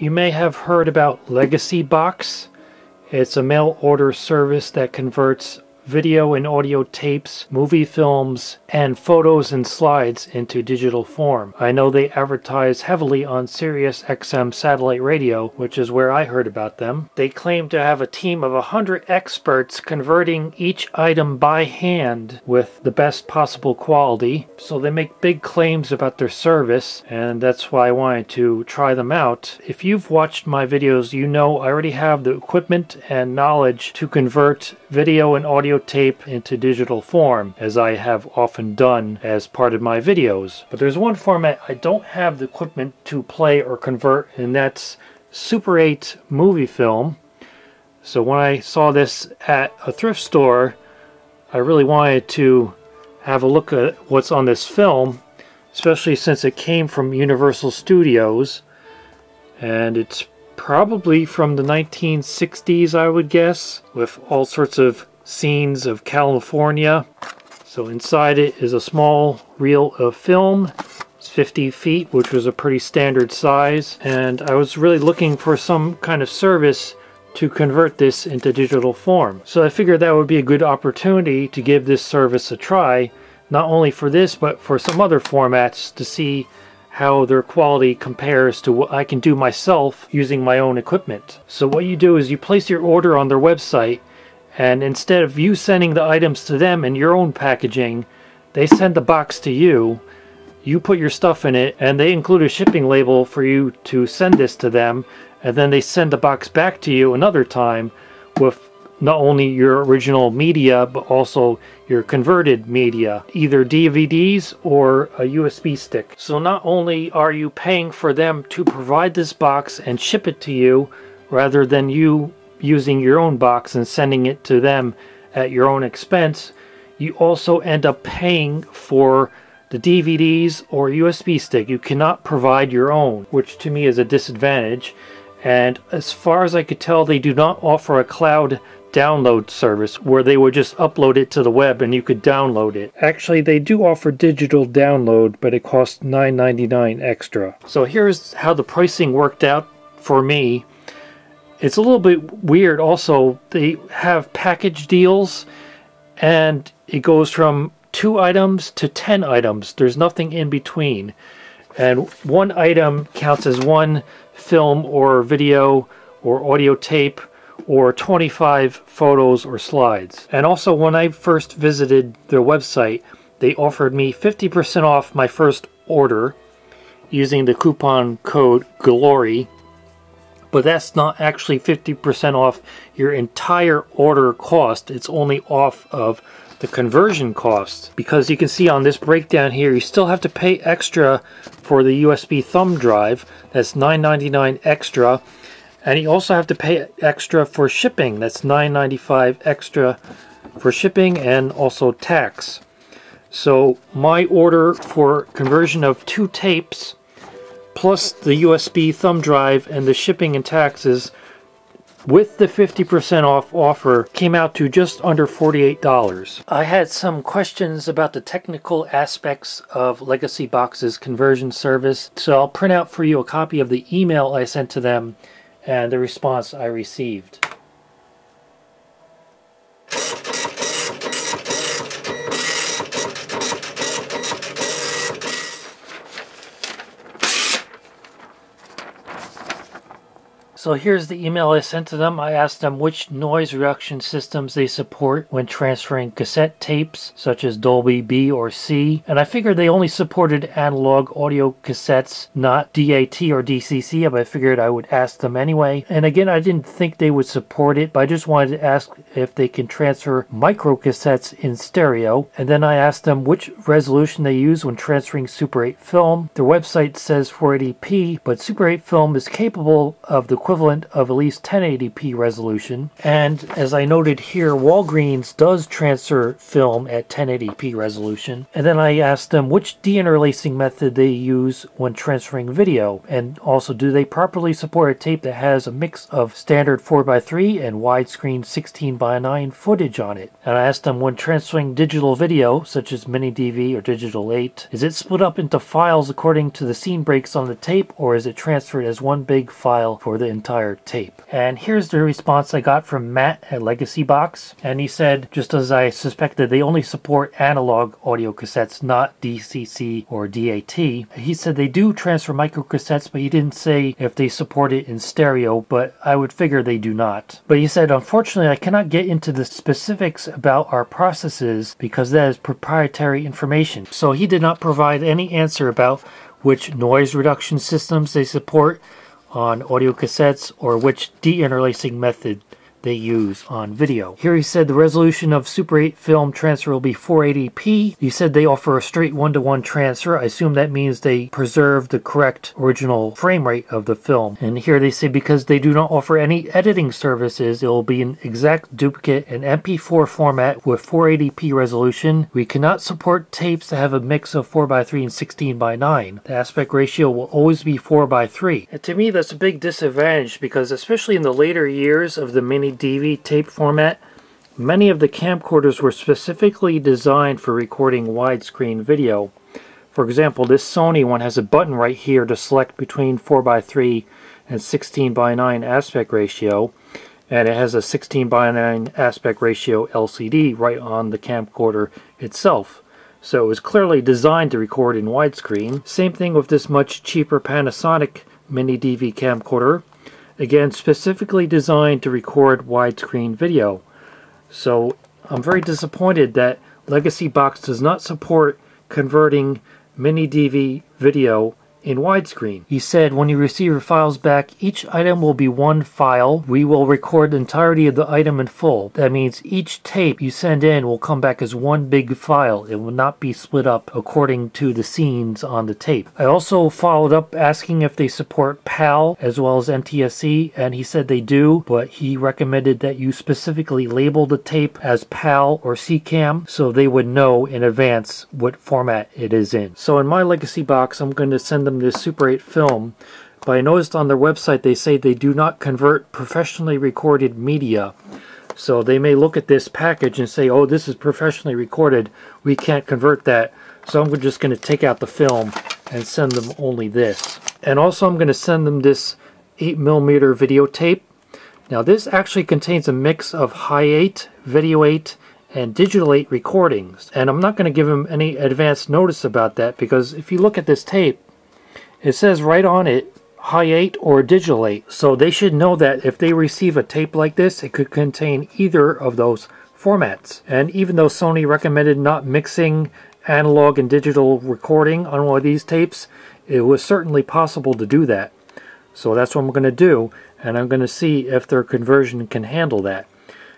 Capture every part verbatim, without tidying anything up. You may have heard about Legacybox. It's a mail order service that converts video and audio tapes, movie films, and photos and slides into digital form. I know they advertise heavily on Sirius X M satellite radio, which is where I heard about them. They claim to have a team of one hundred experts converting each item by hand with the best possible quality. So they make big claims about their service, and that's why I wanted to try them out. If you've watched my videos, you know I already have the equipment and knowledge to convert video and audio tape into digital form, as I have often done as part of my videos. But there's one format I don't have the equipment to play or convert, and that's Super eight movie film. So when I saw this at a thrift store, I really wanted to have a look at what's on this film, especially since it came from Universal Studios, and it's probably from the nineteen sixties, I would guess, with all sorts of scenes of California. So inside it is a small reel of film. It's fifty feet, which was a pretty standard size, and I was really looking for some kind of service to convert this into digital form. So I figured that would be a good opportunity to give this service a try, not only for this but for some other formats, to see how their quality compares to what I can do myself using my own equipment. So what you do is you place your order on their website, and instead of you sending the items to them in your own packaging, they send the box to you, you put your stuff in it, and they include a shipping label for you to send this to them, and then they send the box back to you another time with not only your original media, but also your converted media, either D V Ds or a U S B stick. So not only are you paying for them to provide this box and ship it to you, rather than you using your own box and sending it to them at your own expense, you also end up paying for the D V Ds or U S B stick. You cannot provide your own, which to me is a disadvantage. And as far as I could tell, they do not offer a cloud download service where they would just upload it to the web and you could download it. Actually, they do offer digital download, but it costs nine ninety-nine extra. So here's how the pricing worked out for me. It's a little bit weird also. They have package deals, and it goes from two items to ten items. There's nothing in between. And one item counts as one film or video or audio tape or twenty-five photos or slides. And also, when I first visited their website, they offered me fifty percent off my first order using the coupon code GLORY. But that's not actually fifty percent off your entire order cost. It's only off of the conversion cost. Because you can see on this breakdown here, you still have to pay extra for the U S B thumb drive. That's nine ninety-nine extra. And you also have to pay extra for shipping. That's nine ninety-five extra for shipping and also tax. So my order for conversion of two tapes plus the U S B thumb drive and the shipping and taxes with the fifty percent off offer came out to just under forty-eight dollars. I had some questions about the technical aspects of Legacybox's conversion service, so I'll print out for you a copy of the email I sent to them and the response I received. So here's the email I sent to them. I asked them which noise reduction systems they support when transferring cassette tapes, such as Dolby B or C, and I figured they only supported analog audio cassettes, not D A T or D C C, but I figured I would ask them anyway. And again, I didn't think they would support it, but I just wanted to ask if they can transfer micro cassettes in stereo. And then I asked them which resolution they use when transferring Super eight film. Their website says four eighty p, but Super eight film is capable of the equivalent of at least ten eighty p resolution. And as I noted here, Walgreens does transfer film at ten eighty p resolution. And then I asked them which deinterlacing method they use when transferring video, and also do they properly support a tape that has a mix of standard four by three and widescreen sixteen by nine footage on it. And I asked them, when transferring digital video such as mini D V or Digital eight, is it split up into files according to the scene breaks on the tape, or is it transferred as one big file for the entire tape? And here's the response I got from Matt at Legacybox, and he said, just as I suspected, they only support analog audio cassettes, not D C C or D A T. He said they do transfer micro cassettes, but he didn't say if they support it in stereo, but I would figure they do not. But he said, unfortunately, I cannot get into the specifics about our processes because that is proprietary information. So he did not provide any answer about which noise reduction systems they support on audio cassettes or which deinterlacing method they use on video. Here he said the resolution of Super eight film transfer will be four eighty p. He said they offer a straight one to one transfer. I assume that means they preserve the correct original frame rate of the film. And here they say because they do not offer any editing services, it will be an exact duplicate in M P four format with four eighty p resolution. We cannot support tapes that have a mix of four by three and sixteen by nine. The aspect ratio will always be four by three. And to me, that's a big disadvantage because especially in the later years of the mini D V tape format, many of the camcorders were specifically designed for recording widescreen video. For example, this Sony one has a button right here to select between four by three and sixteen by nine aspect ratio, and it has a sixteen by nine aspect ratio L C D right on the camcorder itself. So it was clearly designed to record in widescreen. Same thing with this much cheaper Panasonic mini D V camcorder. Again, specifically designed to record widescreen video. So I'm very disappointed that Legacybox does not support converting mini D V video in widescreen. He said, when you receive your files back, each item will be one file. We will record the entirety of the item in full. That means each tape you send in will come back as one big file. It will not be split up according to the scenes on the tape. I also followed up asking if they support PAL as well as M T S C, and he said they do, but he recommended that you specifically label the tape as PAL or C CAM so they would know in advance what format it is in. So in my Legacybox, I'm going to send them this Super eight film, but I noticed on their website they say they do not convert professionally recorded media. So they may look at this package and say, oh, this is professionally recorded, we can't convert that, so I'm just going to take out the film and send them only this. And also I'm going to send them this eight millimeter videotape. Now this actually contains a mix of Hi eight, Video eight, and Digital eight recordings, and I'm not going to give them any advance notice about that because if you look at this tape, it says right on it Hi eight or Digital eight, so they should know that if they receive a tape like this, it could contain either of those formats. And even though Sony recommended not mixing analog and digital recording on one of these tapes, it was certainly possible to do that. So that's what I'm going to do, and I'm going to see if their conversion can handle that.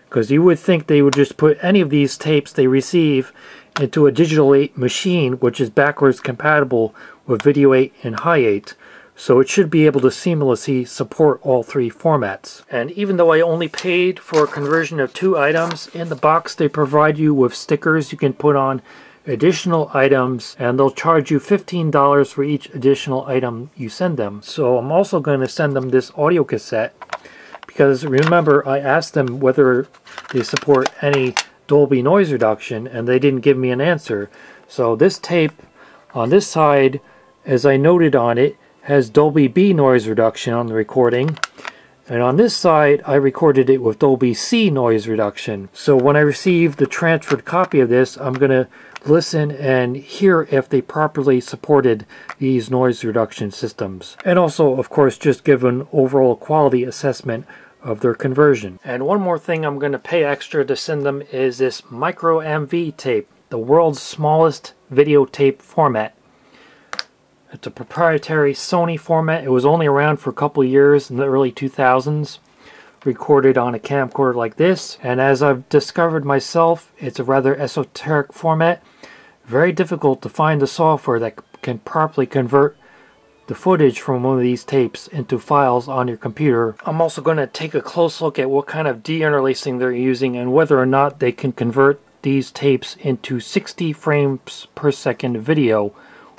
Because you would think they would just put any of these tapes they receive into a Digital eight machine, which is backwards compatible with Video eight and Hi eight, so it should be able to seamlessly support all three formats. And even though I only paid for a conversion of two items, in the box they provide you with stickers you can put on additional items, and they'll charge you fifteen dollars for each additional item you send them. So I'm also going to send them this audio cassette, because remember I asked them whether they support any Dolby noise reduction, and they didn't give me an answer. So this tape on this side, as I noted on it, has Dolby B noise reduction on the recording, and on this side I recorded it with Dolby C noise reduction. So when I receive the transferred copy of this, I'm going to listen and hear if they properly supported these noise reduction systems, and also of course just give an overall quality assessment of their conversion. And one more thing I'm going to pay extra to send them is this MicroMV tape, the world's smallest videotape format. It's a proprietary Sony format. It was only around for a couple years in the early two thousands, recorded on a camcorder like this, and as I've discovered myself, it's a rather esoteric format. Very difficult to find the software that can properly convert the footage from one of these tapes into files on your computer. I'm also going to take a close look at what kind of deinterlacing they're using and whether or not they can convert these tapes into sixty frames per second video,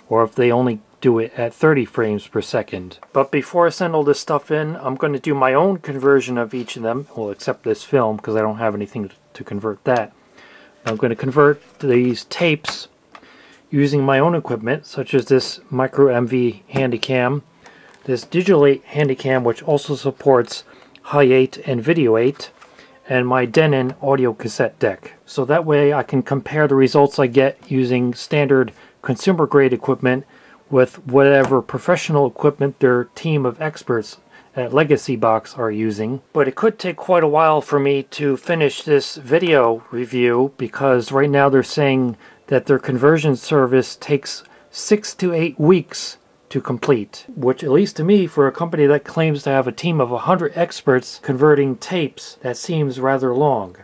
or if they only do it at thirty frames per second. But before I send all this stuff in, I'm going to do my own conversion of each of them, well, except this film, because I don't have anything to convert that. I'm going to convert these tapes using my own equipment, such as this MicroMV Handycam, this Digital eight Handycam, which also supports Hi eight and Video eight, and my Denon audio cassette deck. So that way I can compare the results I get using standard consumer grade equipment with whatever professional equipment their team of experts at Legacybox are using. But it could take quite a while for me to finish this video review, because right now they're saying that their conversion service takes six to eight weeks to complete, which, at least to me, for a company that claims to have a team of one hundred experts converting tapes, that seems rather long.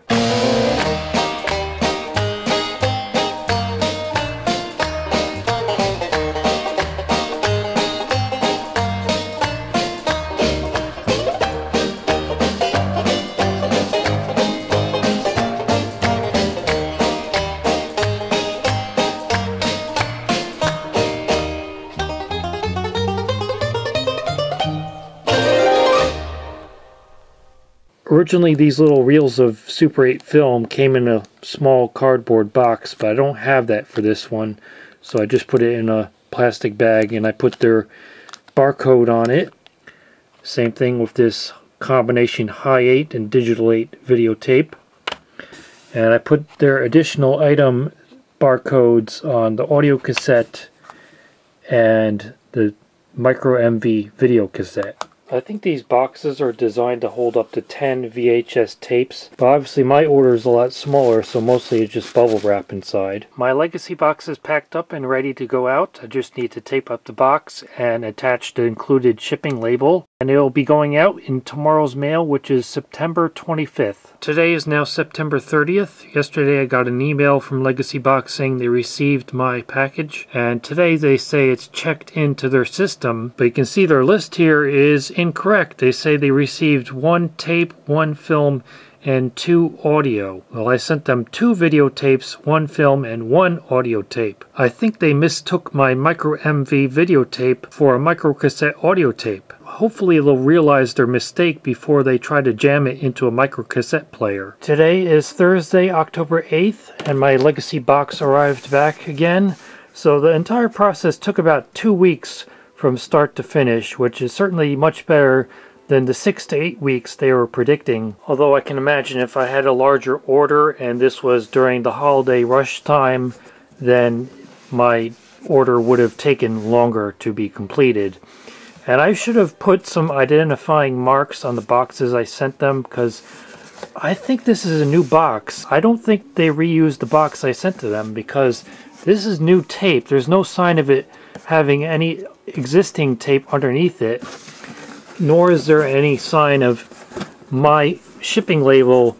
Originally, these little reels of Super eight film came in a small cardboard box, but I don't have that for this one, so I just put it in a plastic bag and I put their barcode on it. Same thing with this combination Hi eight and Digital eight videotape, and I put their additional item barcodes on the audio cassette and the MicroMV video cassette. I think these boxes are designed to hold up to ten V H S tapes, but obviously my order is a lot smaller, so mostly it's just bubble wrap inside. My Legacy box is packed up and ready to go out. I just need to tape up the box and attach the included shipping label, and it'll be going out in tomorrow's mail, which is September twenty-fifth. Today is now September thirtieth. Yesterday I got an email from Legacybox saying they received my package, and today they say it's checked into their system, but you can see their list here is incorrect. They say they received one tape, one film, and two audio. Well, I sent them two videotapes, one film, and one audio tape. I think they mistook my MicroMV videotape for a microcassette audio tape. Hopefully they'll realize their mistake before they try to jam it into a microcassette player. Today is Thursday, October eighth, and my Legacy box arrived back again. So the entire process took about two weeks from start to finish, which is certainly much better than the six to eight weeks they were predicting. Although I can imagine if I had a larger order and this was during the holiday rush time, then my order would have taken longer to be completed. And I should have put some identifying marks on the boxes I sent them, because I think this is a new box. I don't think they reused the box I sent to them, because this is new tape. There's no sign of it having any existing tape underneath it, nor is there any sign of my shipping label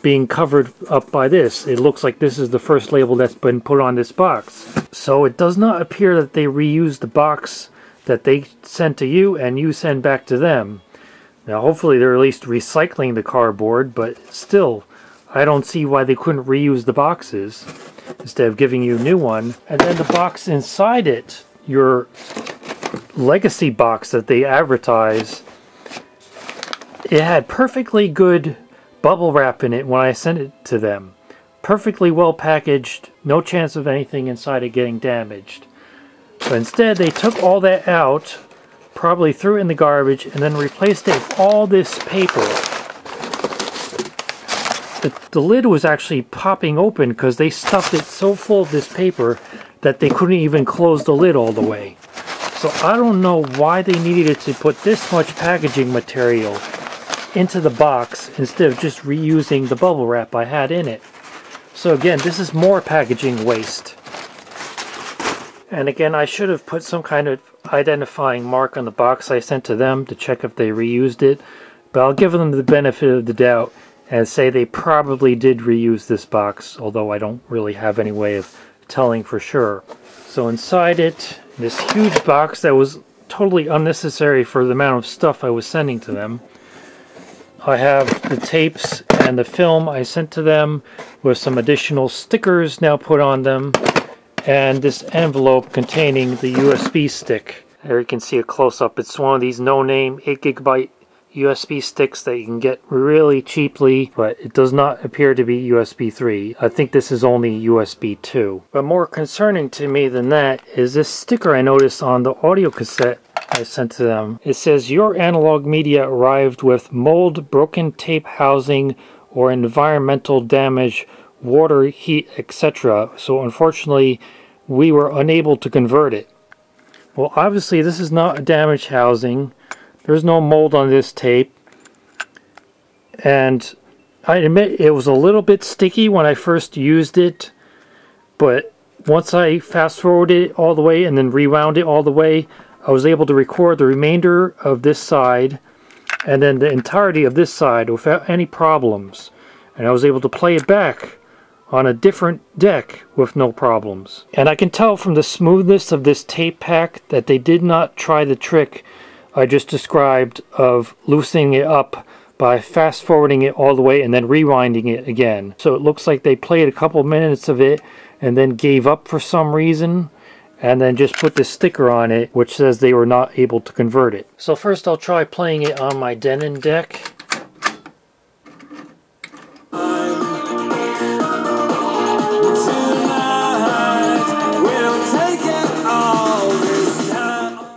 being covered up by this. It looks like this is the first label that's been put on this box. So it does not appear that they reused the box that they sent to you and you send back to them. Now hopefully they're at least recycling the cardboard, but still, I don't see why they couldn't reuse the boxes instead of giving you a new one. And then the box inside it, your Legacy box that they advertise, it had perfectly good bubble wrap in it when I sent it to them. Perfectly well packaged, no chance of anything inside it getting damaged. But instead they took all that out, probably threw it in the garbage, and then replaced it with all this paper. The, the lid was actually popping open because they stuffed it so full of this paper that they couldn't even close the lid all the way. So I don't know why they needed to put this much packaging material into the box instead of just reusing the bubble wrap I had in it. So again, this is more packaging waste. And again, I should have put some kind of identifying mark on the box I sent to them to check if they reused it, but I'll give them the benefit of the doubt and say they probably did reuse this box, although I don't really have any way of telling for sure. So inside it, this huge box that was totally unnecessary for the amount of stuff I was sending to them. I have the tapes and the film I sent to them with some additional stickers now put on them, and this envelope containing the U S B stick. There you can see a close-up. It's one of these no-name eight gigabyte U S B sticks that you can get really cheaply, but it does not appear to be U S B three. I think this is only U S B two. But more concerning to me than that is this sticker I noticed on the audio cassette I sent to them. It says, "Your analog media arrived with mold, broken tape housing, or environmental damage, water, heat, et cetera. So unfortunately, we were unable to convert it." Well, obviously this is not a damaged housing. There's no mold on this tape, and I admit it was a little bit sticky when I first used it, but once I fast forwarded it all the way and then rewound it all the way, I was able to record the remainder of this side and then the entirety of this side without any problems, and I was able to play it back on a different deck with no problems. And I can tell from the smoothness of this tape pack that they did not try the trick I just described of loosening it up by fast forwarding it all the way and then rewinding it again. So it looks like they played a couple minutes of it and then gave up for some reason and then just put this sticker on it which says they were not able to convert it. So first I'll try playing it on my Denon deck.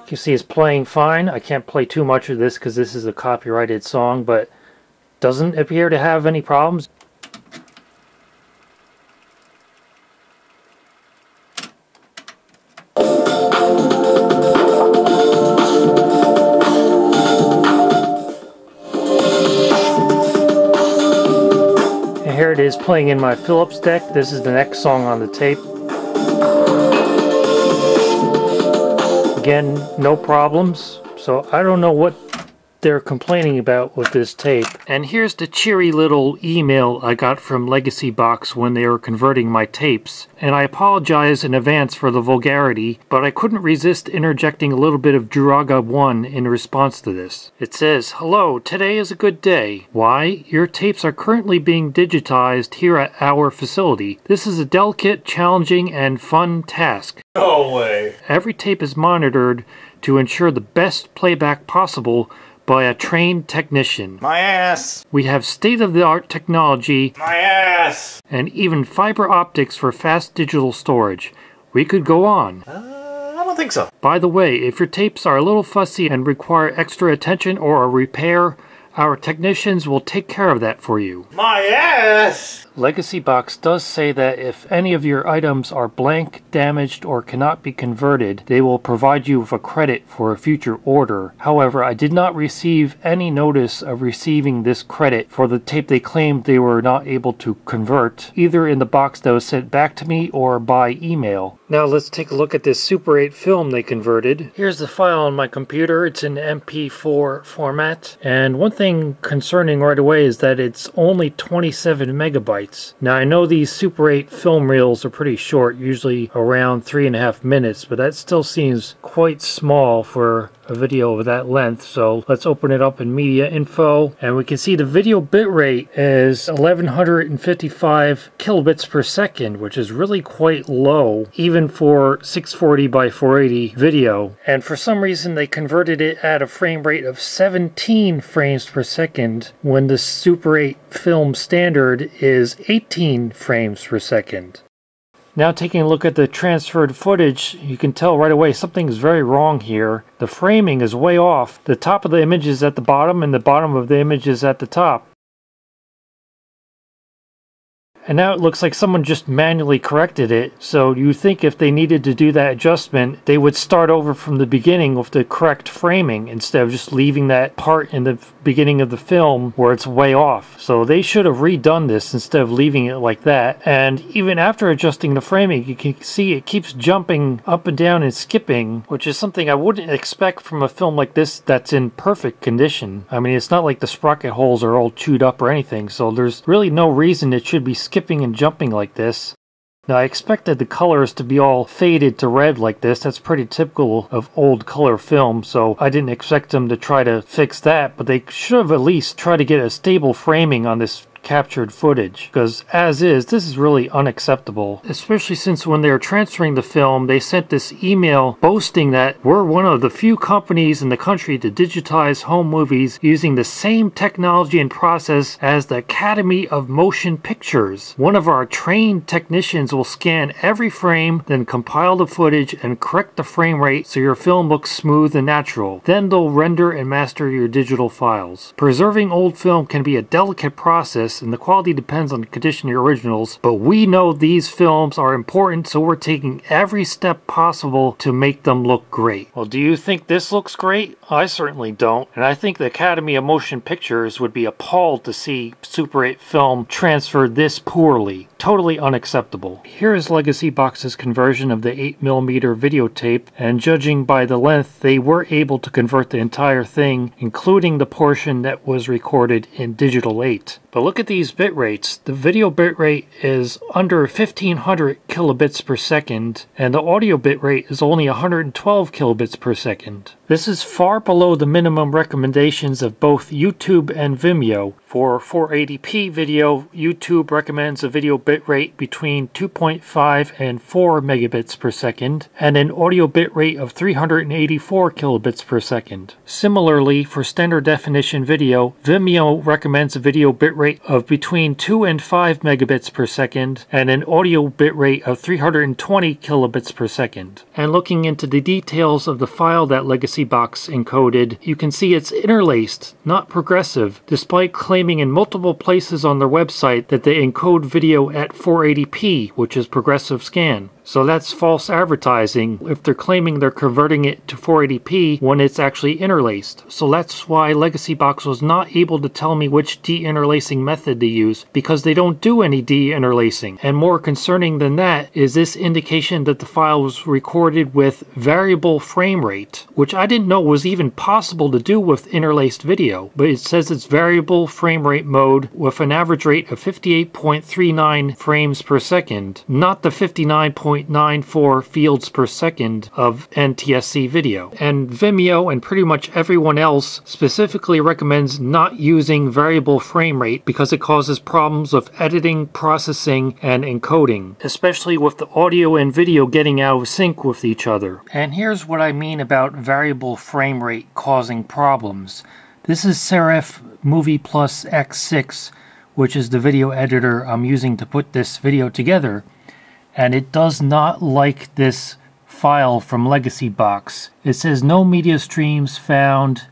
You see it's playing fine. I can't play too much of this because this is a copyrighted song, but doesn't appear to have any problems. And here it is playing in my Philips deck. This is the next song on the tape. Again, no problems, so I don't know what they're complaining about with this tape. And here's the cheery little email I got from Legacybox when they were converting my tapes. And I apologize in advance for the vulgarity, but I couldn't resist interjecting a little bit of Juraga one in response to this. It says, "Hello, today is a good day. Why? Your tapes are currently being digitized here at our facility. This is a delicate, challenging, and fun task. No way. Every tape is monitored to ensure the best playback possible by a trained technician. My ass. We have state-of-the-art technology. My ass. And even fiber optics for fast digital storage. We could go on." Uh, I don't think so. "By the way, if your tapes are a little fussy and require extra attention or a repair, our technicians will take care of that for you." My ass! Legacybox does say that if any of your items are blank, damaged, or cannot be converted, they will provide you with a credit for a future order. However, I did not receive any notice of receiving this credit for the tape they claimed they were not able to convert, either in the box that was sent back to me or by email. Now let's take a look at this Super eight film they converted. Here's the file on my computer. It's in M P four format, and one thing thing concerning right away is that it's only twenty-seven megabytes. Now I know these Super eight film reels are pretty short, usually around three and a half minutes, but that still seems quite small for a video of that length. So let's open it up in media info, and we can see the video bitrate is eleven fifty-five kilobits per second, which is really quite low, even for six forty by four eighty video. And for some reason they converted it at a frame rate of seventeen frames per per second when the Super eight film standard is eighteen frames per second. Now taking a look at the transferred footage, you can tell right away something's very wrong here. The framing is way off. The top of the image is at the bottom and the bottom of the image is at the top. And now it looks like someone just manually corrected it, so you think if they needed to do that adjustment, they would start over from the beginning with the correct framing instead of just leaving that part in the beginning of the film where it's way off. So they should have redone this instead of leaving it like that. And even after adjusting the framing, you can see it keeps jumping up and down and skipping, which is something I wouldn't expect from a film like this that's in perfect condition. I mean, it's not like the sprocket holes are all chewed up or anything, so there's really no reason it should be skipping and jumping like this. Now I expected the colors to be all faded to red like this. That's pretty typical of old color film, so I didn't expect them to try to fix that, but they should have at least tried to get a stable framing on this captured footage, because as is, this is really unacceptable, especially since when they were transferring the film, they sent this email boasting that we're one of the few companies in the country to digitize home movies using the same technology and process as the Academy of Motion Pictures. One of our trained technicians will scan every frame, then compile the footage and correct the frame rate so your film looks smooth and natural. Then they'll render and master your digital files. Preserving old film can be a delicate process, and the quality depends on the condition of your originals, but we know these films are important, so we're taking every step possible to make them look great. Well, do you think this looks great? I certainly don't, and I think the Academy of Motion Pictures would be appalled to see Super eight film transferred this poorly. Totally unacceptable. Here is Legacybox's conversion of the eight millimeter videotape, and judging by the length, they were able to convert the entire thing, including the portion that was recorded in Digital eight. But look at these bit rates. The video bit rate is under fifteen hundred kilobits per second, and the audio bit rate is only one hundred twelve kilobits per second. This is far below the minimum recommendations of both YouTube and Vimeo. For four eighty p video, YouTube recommends a video bit rate between two point five and four megabits per second, and an audio bit rate of three hundred eighty-four kilobits per second. Similarly, for standard definition video, Vimeo recommends a video bit rate rate of between two and five megabits per second, and an audio bit rate of three hundred twenty kilobits per second. And looking into the details of the file that Legacybox encoded, you can see it's interlaced, not progressive, despite claiming in multiple places on their website that they encode video at four eighty p, which is progressive scan. So that's false advertising if they're claiming they're converting it to four eighty p when it's actually interlaced. So that's why Legacybox was not able to tell me which deinterlacing method to use, because they don't do any deinterlacing. And more concerning than that is this indication that the file was recorded with variable frame rate, which I didn't know was even possible to do with interlaced video, but it says it's variable frame rate mode with an average rate of fifty-eight point three nine frames per second, not the fifty-nine point nine four fields per second of N T S C video. And Vimeo and pretty much everyone else specifically recommends not using variable frame rate because it causes problems with editing, processing, and encoding, especially with the audio and video getting out of sync with each other. And here's what I mean about variable frame rate causing problems. This is Serif Movie Plus X six, which is the video editor I'm using to put this video together. And it does not like this file from Legacybox. It says no media streams found.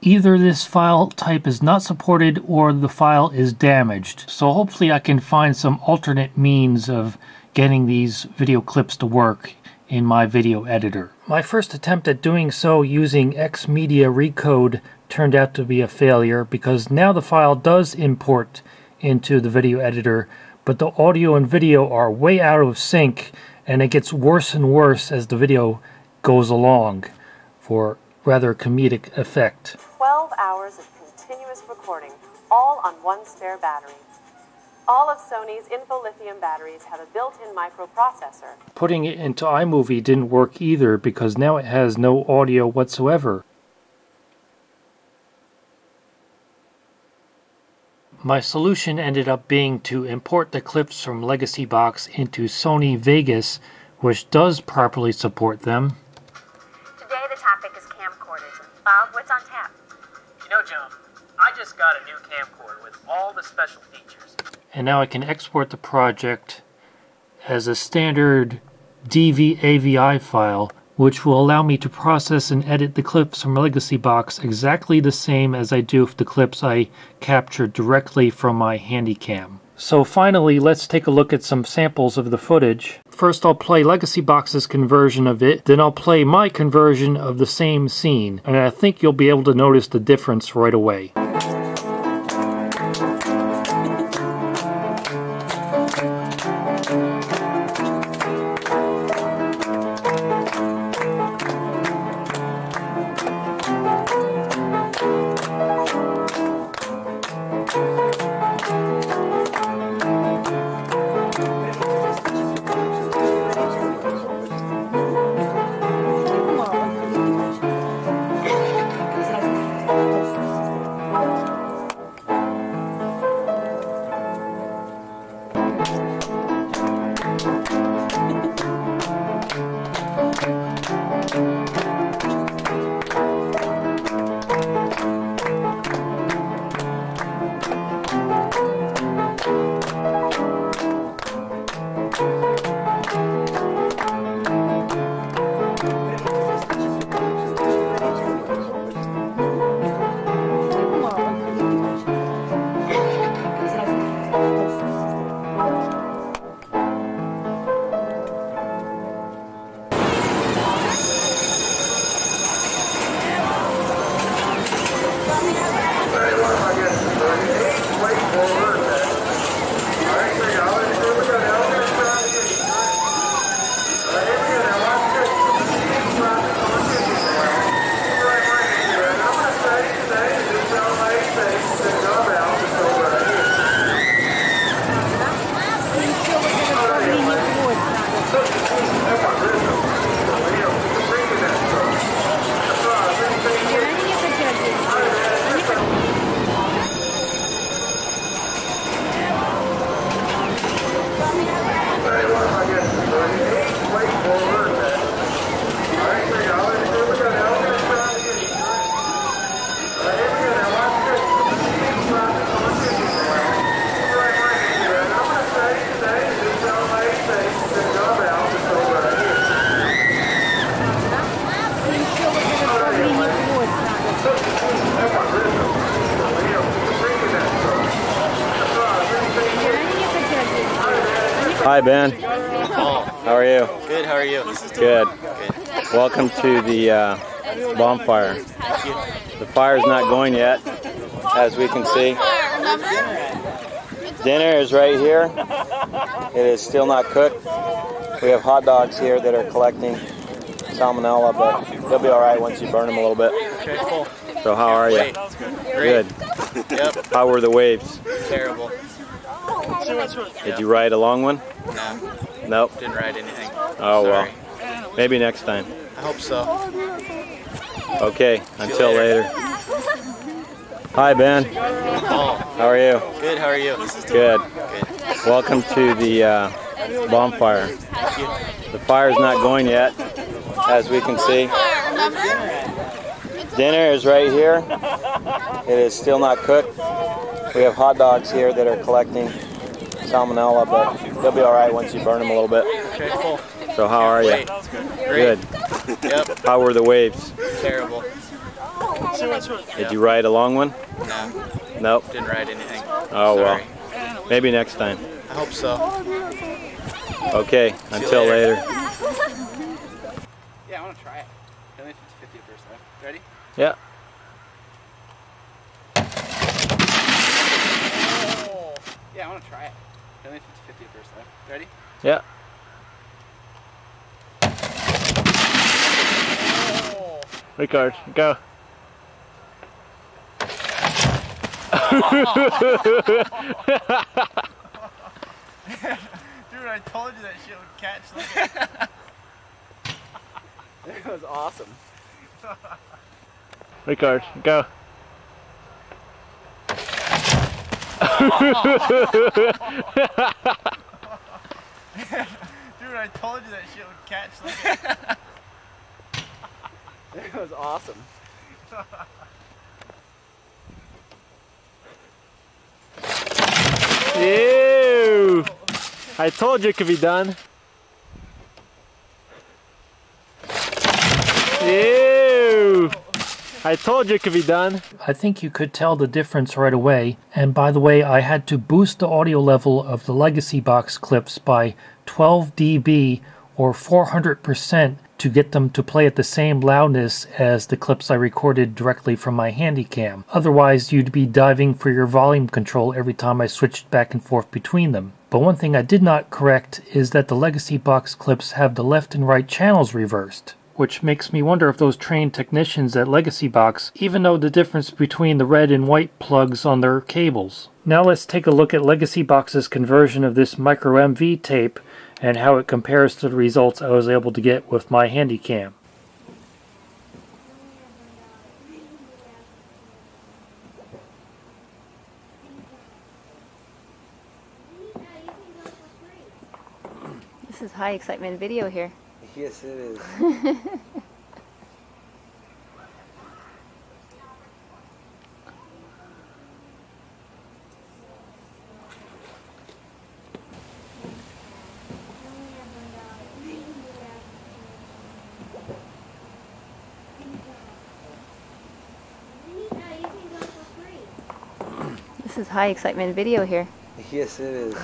Either this file type is not supported or the file is damaged. So hopefully I can find some alternate means of getting these video clips to work in my video editor. My first attempt at doing so using X Media recode turned out to be a failure, because now the file does import into the video editor, but the audio and video are way out of sync, and it gets worse and worse as the video goes along for rather comedic effect. twelve hours of continuous recording, all on one spare battery. All of Sony's InfoLithium batteries have a built-in microprocessor. Putting it into iMovie didn't work either, because now it has no audio whatsoever. My solution ended up being to import the clips from Legacybox into Sony Vegas, which does properly support them. Today the topic is camcorders. Bob, what's on tap? You know, John, I just got a new camcorder with all the special features. And now I can export the project as a standard D V A V I file, which will allow me to process and edit the clips from Legacybox exactly the same as I do with the clips I captured directly from my Handycam. So finally, let's take a look at some samples of the footage. First I'll play Legacybox's conversion of it, then I'll play my conversion of the same scene, and I think you'll be able to notice the difference right away. Hi, Ben. How are you? Good, how are you? Good. Good. Welcome to the uh, bonfire. The fire's not going yet, as we can see. Dinner is right here. It is still not cooked. We have hot dogs here that are collecting salmonella, but they'll be all right once you burn them a little bit. So how are you? Good. Yep. How were the waves? Terrible. Did you ride a long one? No. Nope. Didn't ride anything. Oh, sorry. Well. Maybe next time. I hope so. Okay. See until later. later. Hi, Ben. Oh. How are you? Good. How are you? Good. Good. Welcome to the uh, bonfire. The fire's not going yet, as we can see. Dinner is right here. It is still not cooked. We have hot dogs here that are collecting salmonella, but they'll be all right once you burn them a little bit. So how are you? Good. Yep. How were the waves? Terrible. Did you ride a long one? No. Nope. Didn't ride anything. Oh, sorry. Well. Maybe next time. I hope so. Okay. See until later. later. Yeah, I want to try it. I think it's fifty first time. Ready? Yeah. Yeah, I want to try it. I think it's fifty first time. Ready? Yeah. Oh. Record. Go. Dude, I told you that shit would catch. Like that was awesome. Record. Go. Dude, I told you that shit would catch. Like that it was awesome. Ew! I told you it could be done. Ew! I told you it could be done. I think you could tell the difference right away. And by the way, I had to boost the audio level of the Legacybox clips by twelve D B or four hundred percent to get them to play at the same loudness as the clips I recorded directly from my Handycam. Otherwise, you'd be diving for your volume control every time I switched back and forth between them. But one thing I did not correct is that the Legacybox clips have the left and right channels reversed, which makes me wonder if those trained technicians at Legacybox even know the difference between the red and white plugs on their cables. Now let's take a look at Legacybox's conversion of this micro M V tape and how it compares to the results I was able to get with my Handycam. This is high excitement video here. Yes, it is. This is high excitement video here. Yes, it is.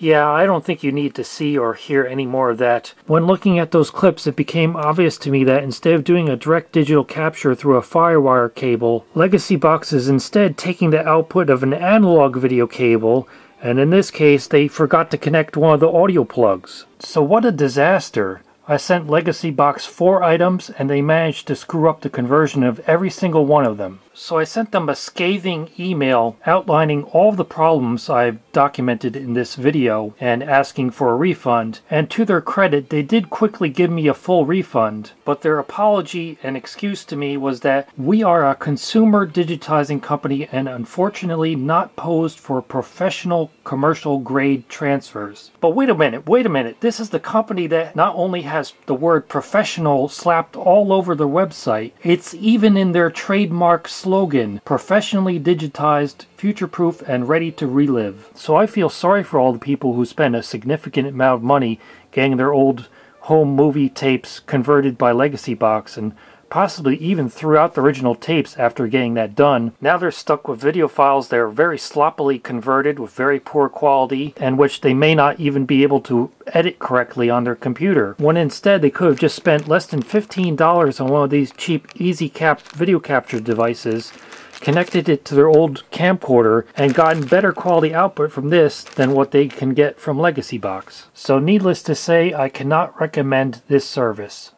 Yeah, I don't think you need to see or hear any more of that. When looking at those clips, it became obvious to me that instead of doing a direct digital capture through a Firewire cable, Legacybox is instead taking the output of an analog video cable, and in this case, they forgot to connect one of the audio plugs. So what a disaster. I sent Legacybox four items, and they managed to screw up the conversion of every single one of them. So I sent them a scathing email outlining all the problems I've documented in this video and asking for a refund, and to their credit, they did quickly give me a full refund, but their apology and excuse to me was that we are a consumer digitizing company and unfortunately not posed for professional commercial grade transfers. But wait a minute, wait a minute, this is the company that not only has the word professional slapped all over their website, it's even in their trademark slogan, professionally digitized, future-proof, and ready to relive. So I feel sorry for all the people who spend a significant amount of money getting their old home movie tapes converted by Legacybox, and possibly even threw out the original tapes after getting that done. Now they're stuck with video files that are very sloppily converted with very poor quality, and which they may not even be able to edit correctly on their computer, when instead they could have just spent less than fifteen dollars on one of these cheap EasyCap video capture devices, connected it to their old camcorder, and gotten better quality output from this than what they can get from Legacybox. So needless to say, I cannot recommend this service.